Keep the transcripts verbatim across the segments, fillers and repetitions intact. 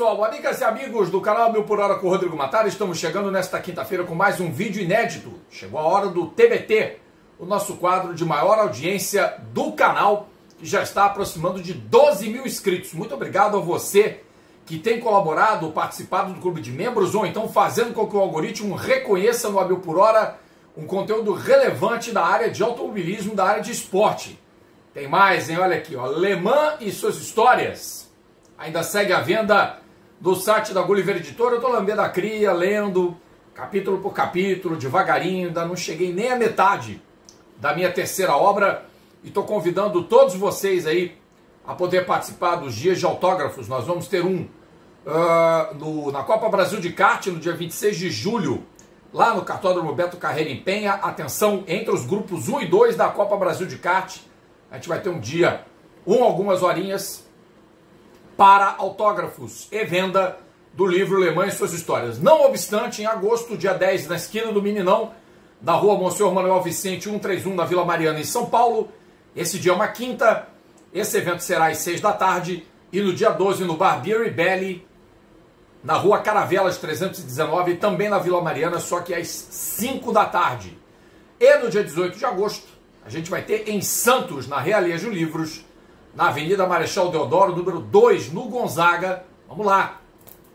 pessoal, amigas e amigos do canal A Mil Por Hora com o Rodrigo Matar, estamos chegando nesta quinta-feira com mais um vídeo inédito. Chegou a hora do T B T, o nosso quadro de maior audiência do canal, que já está aproximando de doze mil inscritos. Muito obrigado a você que tem colaborado, participado do clube de membros, ou então fazendo com que o algoritmo reconheça no A Mil Por Hora um conteúdo relevante da área de automobilismo, da área de esporte. Tem mais, hein? Olha aqui, ó, Le Mans e suas histórias. Ainda segue a venda do site da Gulliver Editora. Eu estou lambendo a cria, lendo, capítulo por capítulo, devagarinho. Ainda não cheguei nem à metade da minha terceira obra. E estou convidando todos vocês aí a poder participar dos dias de autógrafos. Nós vamos ter um uh, no, na Copa Brasil de kart, no dia vinte e seis de julho, lá no cartódromo Beto Carreiro, em Penha. Atenção, entre os grupos um e dois da Copa Brasil de kart, a gente vai ter um dia, um, algumas horinhas, para autógrafos e venda do livro Le Mans e suas histórias. Não obstante, em agosto, dia dez, na esquina do Meninão, da rua Monsenhor Manuel Vicente, cento e trinta e um, na Vila Mariana, em São Paulo. Esse dia é uma quinta, esse evento será às seis da tarde, e no dia doze, no bar Beer Belly, na rua Caravelas trezentos e dezenove, também na Vila Mariana, só que às cinco da tarde. E no dia dezoito de agosto, a gente vai ter em Santos, na Realejo Livros, na Avenida Marechal Deodoro, número dois, no Gonzaga. Vamos lá,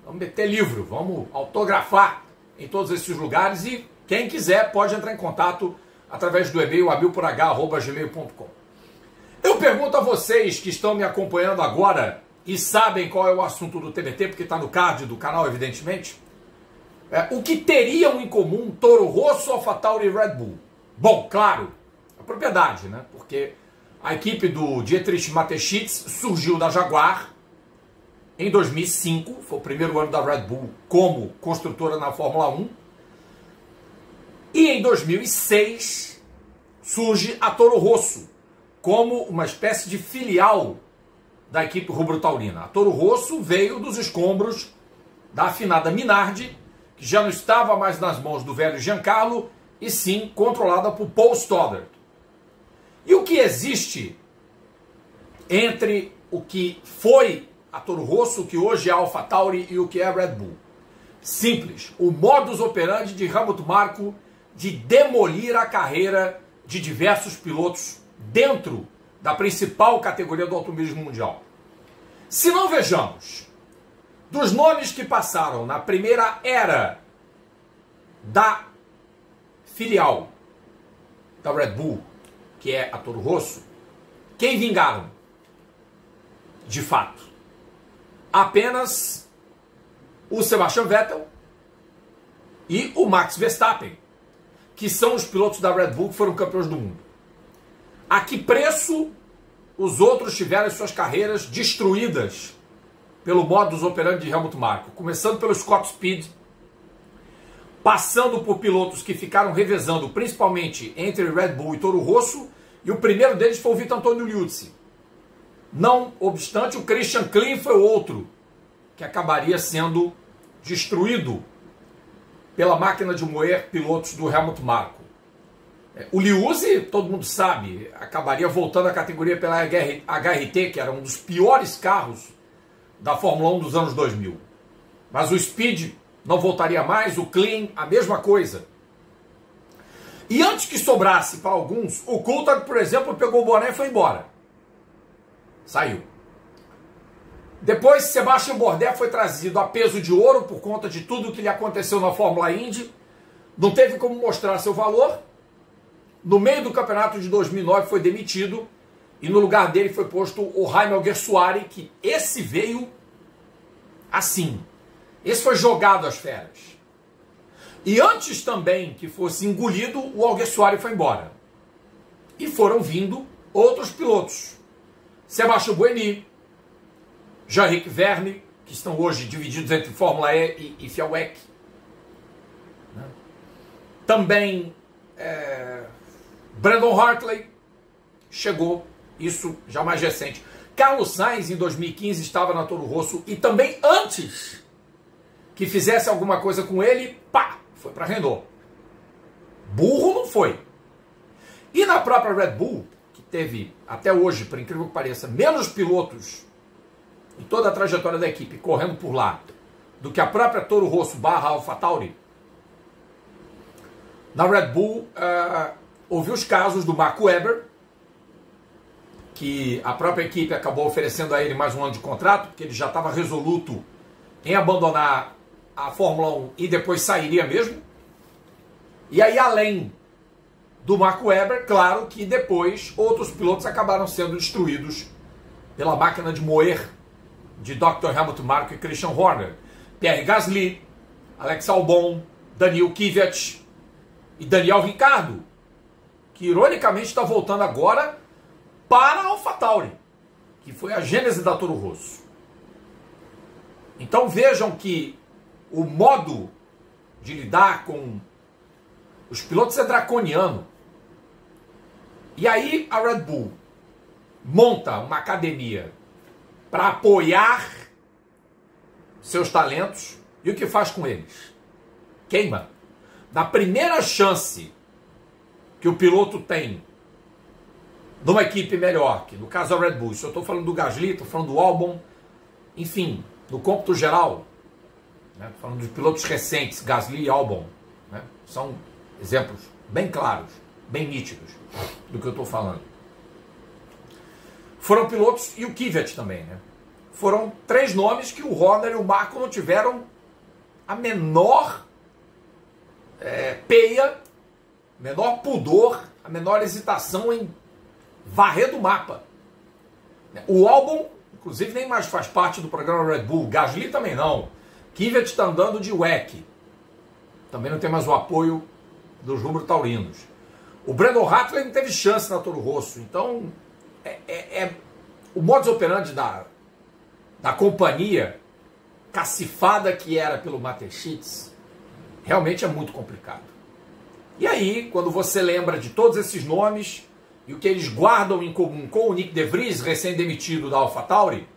vamos meter livro, vamos autografar em todos esses lugares, e quem quiser pode entrar em contato através do e-mail a mil por h arroba gmail ponto com. Eu pergunto a vocês que estão me acompanhando agora e sabem qual é o assunto do T B T, porque está no card do canal, evidentemente, é, o que teriam em comum Toro Rosso, AlphaTauri e Red Bull? Bom, claro, a propriedade, né? Porque a equipe do Dietrich Mateschitz surgiu da Jaguar em dois mil e cinco, foi o primeiro ano da Red Bull como construtora na Fórmula um, e em dois mil e seis surge a Toro Rosso como uma espécie de filial da equipe rubro-taurina. A Toro Rosso veio dos escombros da afinada Minardi, que já não estava mais nas mãos do velho Giancarlo, e sim controlada por Paul Stoddard. E o que existe entre o que foi a Toro Rosso, o que hoje é a AlphaTauri e o que é a Red Bull? Simples, o modus operandi de Helmut Marko de demolir a carreira de diversos pilotos dentro da principal categoria do automobilismo mundial. Se não, vejamos, dos nomes que passaram na primeira era da filial da Red Bull, que é a Toro Rosso, quem vingaram, de fato? Apenas o Sebastian Vettel e o Max Verstappen, que são os pilotos da Red Bull que foram campeões do mundo. A que preço os outros tiveram as suas carreiras destruídas pelo modus operandi de Helmut Marko? Começando pelo Scott Speed, passando por pilotos que ficaram revezando, principalmente entre Red Bull e Toro Rosso, e o primeiro deles foi o Vito Antonio Liuzzi. Não obstante, o Christian Klein foi outro que acabaria sendo destruído pela máquina de moer pilotos do Helmut Marko. O Liuzzi, todo mundo sabe, acabaria voltando à categoria pela H R T, que era um dos piores carros da Fórmula um dos anos dois mil. Mas o Speed não voltaria mais, o Klein, a mesma coisa. E antes que sobrasse para alguns, o Coulthard, por exemplo, pegou o boné e foi embora. Saiu. Depois, Sebastian Bourdais foi trazido a peso de ouro por conta de tudo o que lhe aconteceu na Fórmula Indy. Não teve como mostrar seu valor. No meio do campeonato de dois mil e nove foi demitido, e no lugar dele foi posto o Raimel Guerçoari, que esse veio assim. Esse foi jogado às feras. E antes também que fosse engolido, o Alguersuari foi embora. E foram vindo outros pilotos. Sebastião Buemi, Jean-Ric Verne, que estão hoje divididos entre Fórmula E e, e Fiawec. Também é, Brendon Hartley chegou, isso já mais recente. Carlos Sainz, em dois mil e quinze, estava na Toro Rosso, e também antes que fizesse alguma coisa com ele, pá, foi para Renault. Burro não foi. E na própria Red Bull, que teve até hoje, por incrível que pareça, menos pilotos e toda a trajetória da equipe correndo por lá do que a própria Toro Rosso barra AlphaTauri, na Red Bull uh, houve os casos do Mark Webber, que a própria equipe acabou oferecendo a ele mais um ano de contrato, porque ele já estava resoluto em abandonar a Fórmula um e depois sairia mesmo. E aí, além do Mark Webber, claro que depois outros pilotos acabaram sendo destruídos pela máquina de moer de doutor Helmut Marko e Christian Horner. Pierre Gasly, Alex Albon, Daniil Kvyat e Daniel Ricciardo, que ironicamente está voltando agora para a AlphaTauri, que foi a gênese da Toro Rosso. Então vejam que o modo de lidar com os pilotos é draconiano. E aí a Red Bull monta uma academia para apoiar seus talentos, e o que faz com eles? Queima. Na primeira chance que o piloto tem numa equipe melhor, que no caso é o Red Bull, se eu estou falando do Gasly, estou falando do Albon, enfim, no cômputo geral, né, falando dos pilotos recentes, Gasly e Albon, né, são exemplos bem claros, bem nítidos do que eu estou falando. Foram pilotos, e o Kvyat também, né? Foram três nomes que o Horner e o Marko não tiveram a menor é, peia, menor pudor, a menor hesitação em varrer do mapa. O Albon, inclusive, nem mais faz parte do programa Red Bull. Gasly também não. Kvyat está andando de W E C. Também não tem mais o apoio dos rubro-taurinos. O Brendon Hartley não teve chance na Toro Rosso. Então, é, é, é o modus operandi da, da companhia cacifada que era pelo Mateschitz realmente é muito complicado. E aí, quando você lembra de todos esses nomes e o que eles guardam em comum com o Nyck de Vries, recém-demitido da AlphaTauri,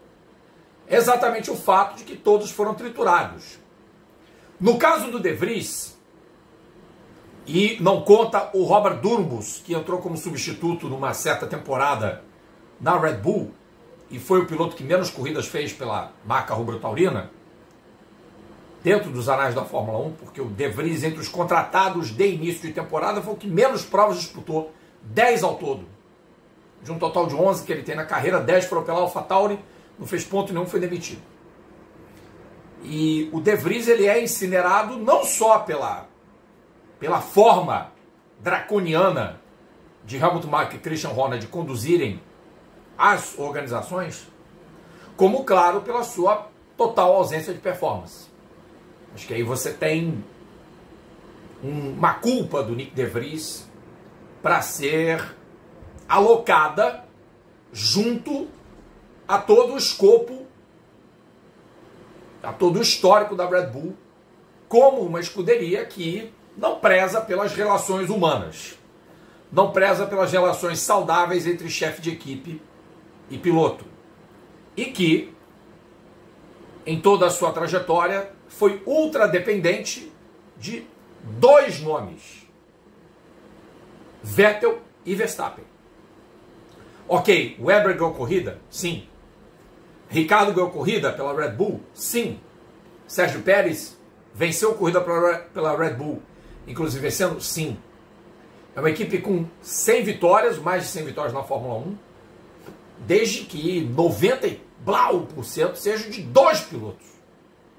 é exatamente o fato de que todos foram triturados. No caso do de Vries, e não conta o Robert Durbus, que entrou como substituto numa certa temporada na Red Bull, e foi o piloto que menos corridas fez pela marca rubro-taurina, dentro dos anais da Fórmula um, porque o de Vries, entre os contratados de início de temporada, foi o que menos provas disputou, dez ao todo. De um total de onze que ele tem na carreira, dez foram pela AlphaTauri, não fez ponto nenhum, foi demitido. E o de Vries, ele é incinerado não só pela, pela forma draconiana de Helmut Marko e Christian Horner de conduzirem as organizações, como, claro, pela sua total ausência de performance. Acho que aí você tem um, uma culpa do Nyck de Vries para ser alocada junto a todo o escopo, a todo o histórico da Red Bull, como uma escuderia que não preza pelas relações humanas, não preza pelas relações saudáveis entre chefe de equipe e piloto, e que, em toda a sua trajetória, foi ultra dependente de dois nomes: Vettel e Verstappen. Ok, Webber ganhou corrida? Sim. Ricciardo ganhou corrida pela Red Bull? Sim. Sérgio Pérez venceu corrida pela Red Bull, inclusive vencendo? Sim. É uma equipe com cem vitórias, mais de cem vitórias na Fórmula um, desde que noventa e blau por cento sejam de dois pilotos.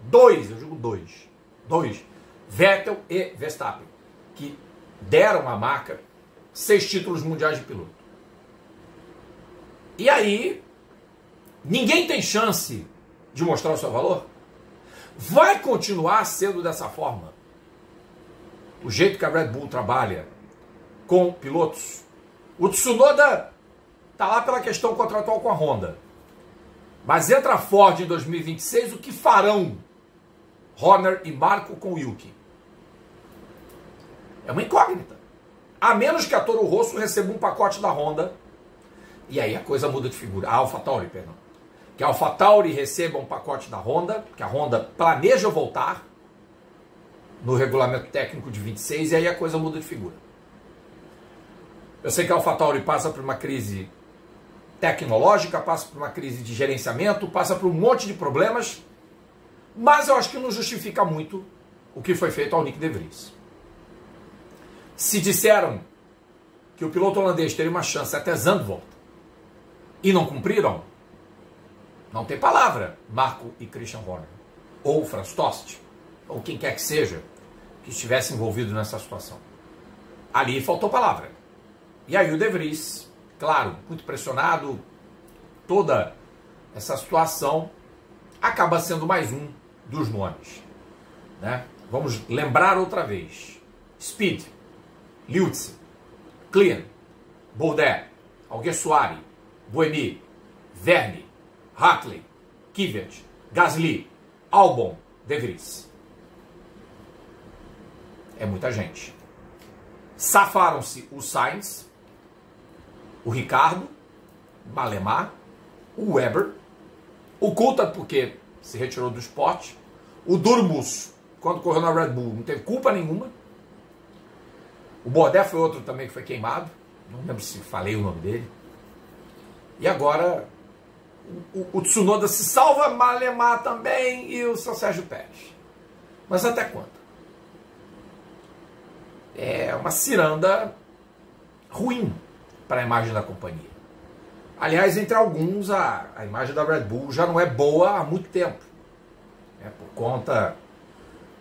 Dois, eu digo dois. Dois. Vettel e Verstappen, que deram à marca seis títulos mundiais de piloto. E aí, ninguém tem chance de mostrar o seu valor? Vai continuar sendo dessa forma o jeito que a Red Bull trabalha com pilotos? O Tsunoda está lá pela questão contratual com a Honda. Mas entra a Ford em dois mil e vinte e seis, o que farão Horner e Marko com o Yuki? É uma incógnita. A menos que a Toro Rosso receba um pacote da Honda, e aí a coisa muda de figura. A AlphaTauri, perdão. Que a AlphaTauri receba um pacote da Honda, que a Honda planeja voltar no regulamento técnico de vinte e seis, e aí a coisa muda de figura. Eu sei que a AlphaTauri passa por uma crise tecnológica, passa por uma crise de gerenciamento, passa por um monte de problemas, mas eu acho que não justifica muito o que foi feito ao Nyck de Vries. Se disseram que o piloto holandês teria uma chance até Zandvoort e não cumpriram, não tem palavra, Marko e Christian Horner, ou Franz Tost, ou quem quer que seja que estivesse envolvido nessa situação. Ali faltou palavra. E aí o De Vries, claro, muito pressionado, toda essa situação acaba sendo mais um dos nomes, né? Vamos lembrar outra vez. Speed, Liutze, Klein, Bourdais, Alguersuari, Buemi, Verne, Hartley, Kvyat, Gasly, Albon, De Vries. É muita gente. Safaram-se o Sainz, o Ricardo, o Malemar, o Webber, o Coulthard, porque se retirou do esporte, o Durmus, quando correu na Red Bull, não teve culpa nenhuma. O Bourdais foi outro também que foi queimado, não lembro se falei o nome dele. E agora... O, o Tsunoda se salva, Malemar também e o seu Sérgio Pérez. Mas até quando? É uma ciranda ruim para a imagem da companhia. Aliás, entre alguns, a, a imagem da Red Bull já não é boa há muito tempo, né? Por conta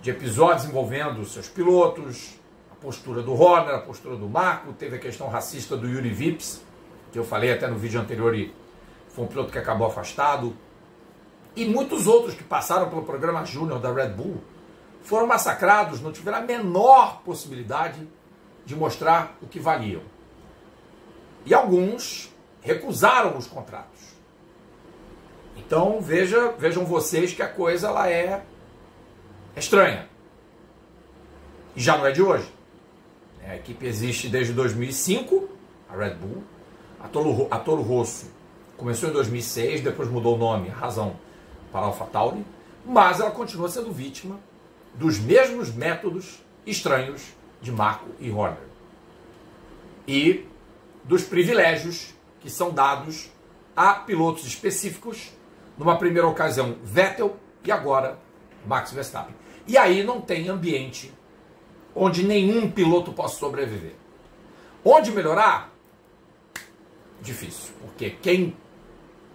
de episódios envolvendo seus pilotos, a postura do Horner, a postura do Marko, teve a questão racista do Yuri Vips, que eu falei até no vídeo anterior e foi um piloto que acabou afastado, e muitos outros que passaram pelo programa Júnior da Red Bull foram massacrados, não tiveram a menor possibilidade de mostrar o que valiam. E alguns recusaram os contratos. Então veja, vejam vocês que a coisa ela é estranha. E já não é de hoje. A equipe existe desde dois mil e cinco, a Red Bull, a Toro, a Toro Rosso começou em dois mil e seis, depois mudou o nome, a razão, para a AlphaTauri, mas ela continua sendo vítima dos mesmos métodos estranhos de Marko e Horner e dos privilégios que são dados a pilotos específicos, numa primeira ocasião Vettel e agora Max Verstappen. E aí não tem ambiente onde nenhum piloto possa sobreviver. Onde melhorar? Difícil, porque quem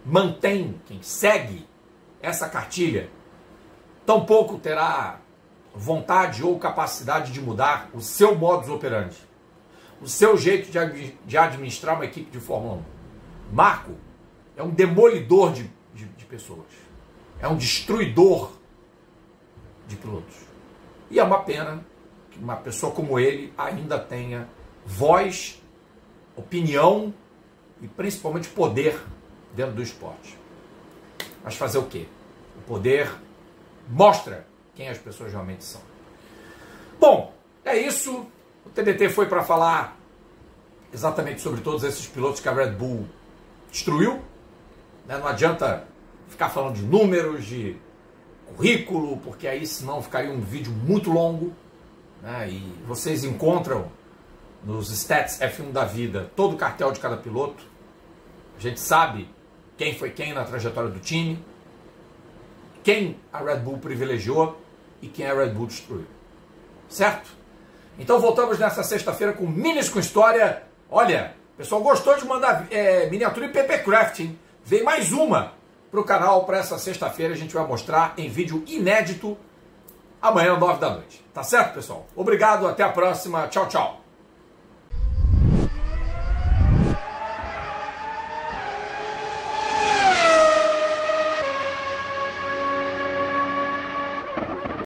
mantém, quem segue essa cartilha, tampouco terá vontade ou capacidade de mudar o seu modus operandi, o seu jeito de, de administrar uma equipe de Fórmula um. Marko é um demolidor de, de, de pessoas, é um destruidor de pilotos. E é uma pena que uma pessoa como ele ainda tenha voz, opinião e principalmente poder dentro do esporte. Mas fazer o quê? O poder mostra quem as pessoas realmente são. Bom, é isso. O T D T foi para falar exatamente sobre todos esses pilotos que a Red Bull destruiu, né? Não adianta ficar falando de números, de currículo, porque aí senão ficaria um vídeo muito longo, né? E vocês encontram nos Stats F um da vida todo o cartel de cada piloto. A gente sabe quem foi quem na trajetória do time, quem a Red Bull privilegiou e quem a Red Bull destruiu. Certo? Então voltamos nessa sexta-feira com Minis com História. Olha, o pessoal gostou de mandar é, miniatura e P P Craft, hein? Vem mais uma para o canal para essa sexta-feira. A gente vai mostrar em vídeo inédito amanhã, nove da noite. Tá certo, pessoal? Obrigado, até a próxima. Tchau, tchau.